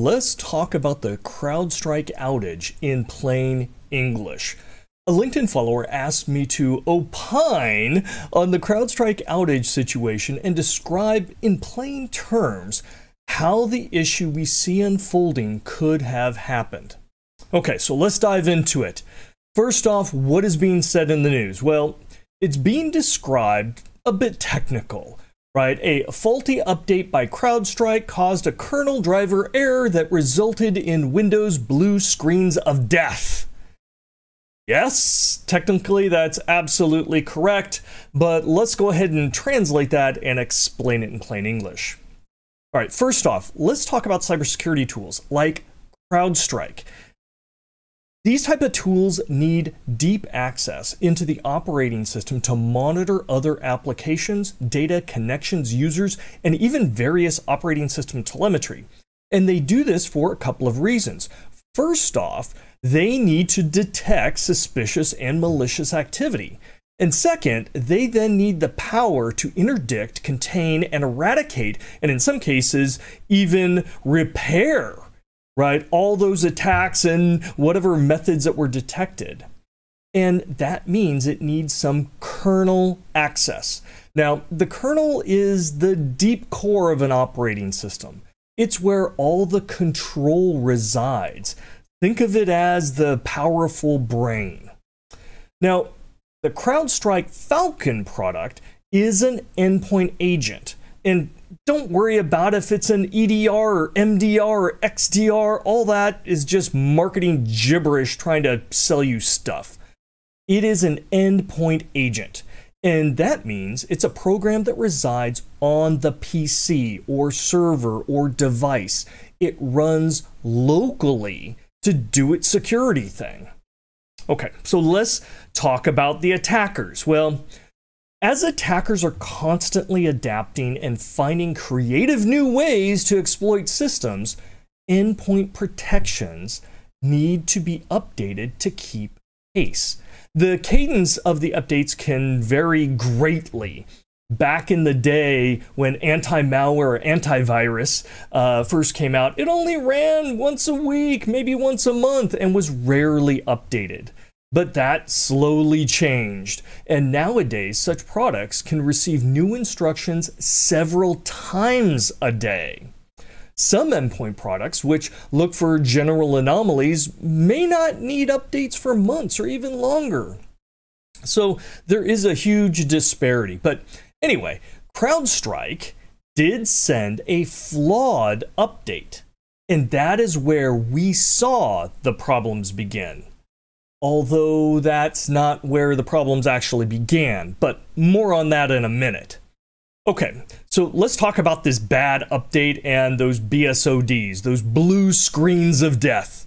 Let's talk about the CrowdStrike outage in plain English. A LinkedIn follower asked me to opine on the CrowdStrike outage situation and describe in plain terms how the issue we see unfolding could have happened. Okay, so let's dive into it. First off, what is being said in the news? Well, it's being described a bit technical. Right, a faulty update by CrowdStrike caused a kernel driver error that resulted in Windows blue screens of death. Yes, technically that's absolutely correct, but let's go ahead and translate that and explain it in plain English. All right, first off, let's talk about cybersecurity tools like CrowdStrike. These type of tools need deep access into the operating system to monitor other applications, data, connections, users, and even various operating system telemetry. And they do this for a couple of reasons. First off, they need to detect suspicious and malicious activity. And second, they then need the power to interdict, contain, and eradicate, and in some cases, even repair, right, all those attacks and whatever methods that were detected. And that means it needs some kernel access. Now, the kernel is the deep core of an operating system. It's where all the control resides. Think of it as the powerful brain. Now, the CrowdStrike Falcon product is an endpoint agent. And don't worry about if it's an EDR or MDR or XDR. All that is just marketing gibberish trying to sell you stuff. It is an endpoint agent. And that means it's a program that resides on the PC or server or device. It runs locally to do its security thing. Okay, so let's talk about the attackers. Well, as attackers are constantly adapting and finding creative new ways to exploit systems, endpoint protections need to be updated to keep pace. The cadence of the updates can vary greatly. Back in the day when anti-malware or antivirus first came out, it only ran once a week, maybe once a month, and was rarely updated. But that slowly changed, and nowadays such products can receive new instructions several times a day. Some endpoint products, which look for general anomalies, may not need updates for months or even longer. So there is a huge disparity. But anyway, CrowdStrike did send a flawed update, and that is where we saw the problems begin. Although that's not where the problems actually began, but more on that in a minute. Okay, so let's talk about this bad update and those BSODs, those blue screens of death.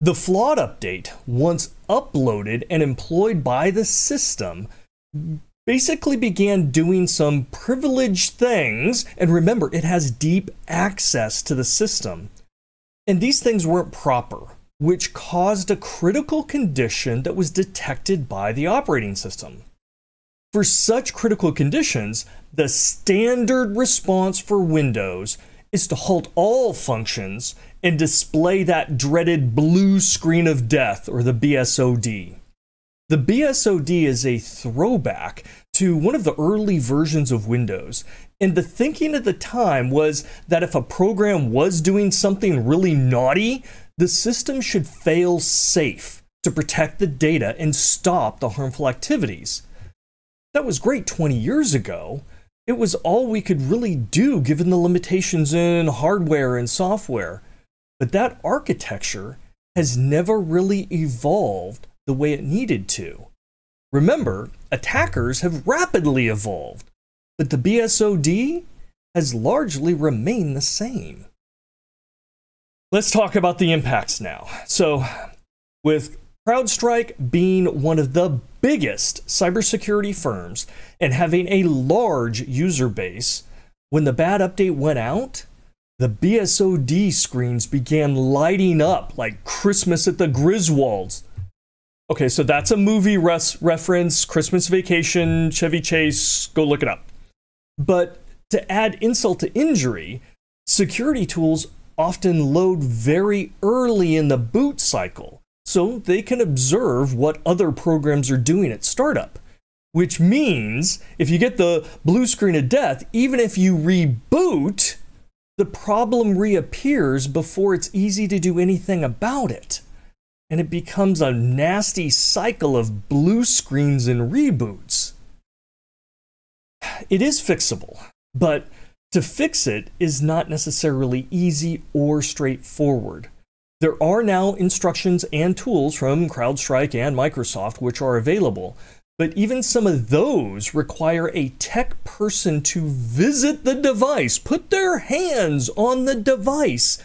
The flawed update, once uploaded and employed by the system, basically began doing some privileged things, and remember, it has deep access to the system. And these things weren't proper, which caused a critical condition that was detected by the operating system. For such critical conditions, the standard response for Windows is to halt all functions and display that dreaded blue screen of death, or the BSOD. The BSOD is a throwback to one of the early versions of Windows, and the thinking at the time was that if a program was doing something really naughty, the system should fail safe to protect the data and stop the harmful activities. That was great 20 years ago. It was all we could really do given the limitations in hardware and software. But that architecture has never really evolved the way it needed to. Remember, attackers have rapidly evolved, but the BSOD has largely remained the same. Let's talk about the impacts now. So, with CrowdStrike being one of the biggest cybersecurity firms and having a large user base, when the bad update went out, the BSOD screens began lighting up like Christmas at the Griswolds. Okay, so that's a movie reference, Christmas Vacation, Chevy Chase, go look it up. But to add insult to injury, security tools often load very early in the boot cycle, so they can observe what other programs are doing at startup. Which means if you get the blue screen of death, even if you reboot, the problem reappears before it's easy to do anything about it. And it becomes a nasty cycle of blue screens and reboots. It is fixable, but to fix it is not necessarily easy or straightforward. There are now instructions and tools from CrowdStrike and Microsoft which are available. But even some of those require a tech person to visit the device, put their hands on the device.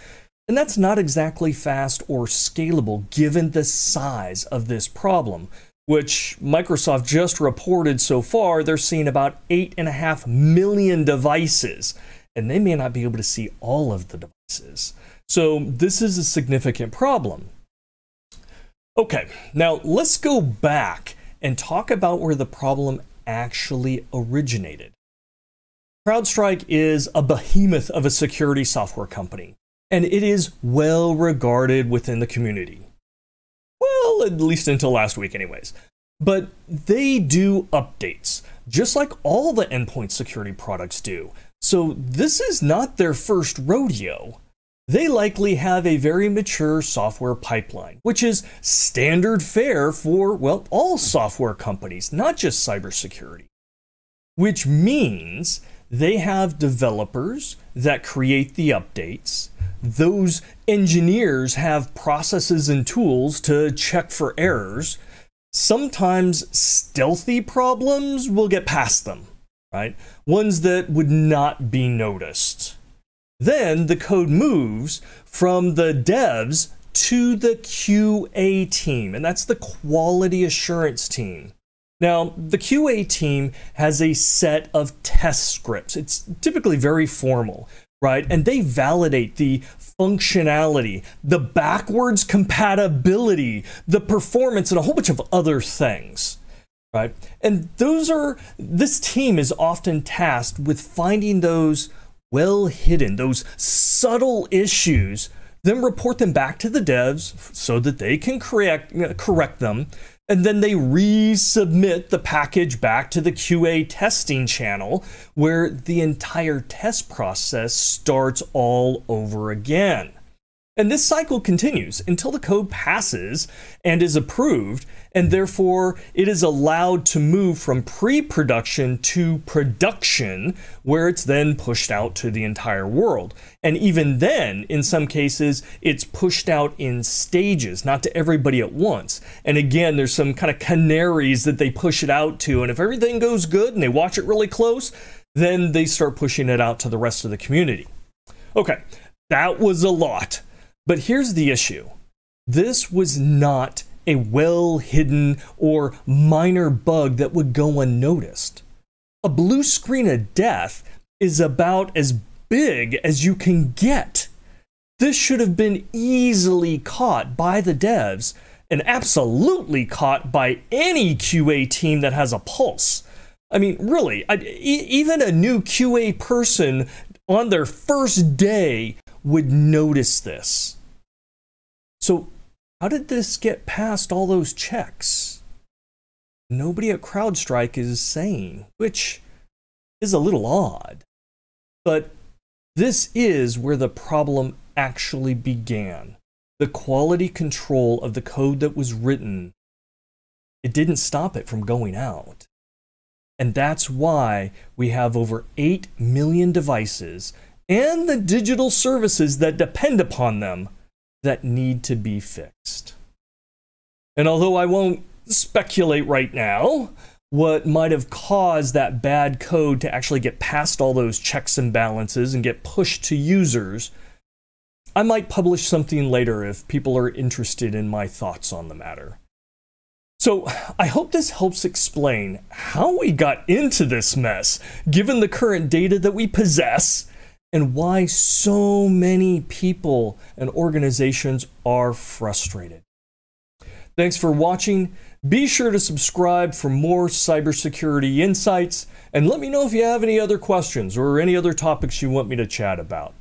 And that's not exactly fast or scalable given the size of this problem, which Microsoft just reported so far, they're seeing about 8.5 million devices, and they may not be able to see all of the devices. So this is a significant problem. Okay, now let's go back and talk about where the problem actually originated. CrowdStrike is a behemoth of a security software company, and it is well regarded within the community. Well, at least until last week anyways. But they do updates, just like all the endpoint security products do. So this is not their first rodeo. They likely have a very mature software pipeline, which is standard fare for, well, all software companies, not just cybersecurity. Which means they have developers that create the updates. Those engineers have processes and tools to check for errors. Sometimes stealthy problems will get past them, right? Ones that would not be noticed. Then the code moves from the devs to the QA team, and that's the quality assurance team. Now, the QA team has a set of test scripts. It's typically very formal, right? And they validate the functionality, the backwards compatibility, the performance, and a whole bunch of other things. Right? And this team is often tasked with finding those well hidden, those subtle issues, then report them back to the devs so that they can correct them, and then they resubmit the package back to the QA testing channel, where the entire test process starts all over again. And this cycle continues until the code passes and is approved, and therefore it is allowed to move from pre-production to production, where it's then pushed out to the entire world. And even then, in some cases, it's pushed out in stages, not to everybody at once. And again, there's some kind of canaries that they push it out to, and if everything goes good and they watch it really close, then they start pushing it out to the rest of the community. Okay, that was a lot. But here's the issue. This was not a well-hidden or minor bug that would go unnoticed. A blue screen of death is about as big as you can get. This should have been easily caught by the devs and absolutely caught by any QA team that has a pulse. I mean, really, even a new QA person on their first day would notice this. So how did this get past all those checks? Nobody at CrowdStrike is saying, which is a little odd. But this is where the problem actually began. The quality control of the code that was written, it didn't stop it from going out. And that's why we have over 8 million devices and the digital services that depend upon them that need to be fixed. And although I won't speculate right now what might have caused that bad code to actually get past all those checks and balances and get pushed to users, I might publish something later if people are interested in my thoughts on the matter. So I hope this helps explain how we got into this mess, given the current data that we possess, and why so many people and organizations are frustrated. Thanks for watching. Be sure to subscribe for more cybersecurity insights, and let me know if you have any other questions or any other topics you want me to chat about.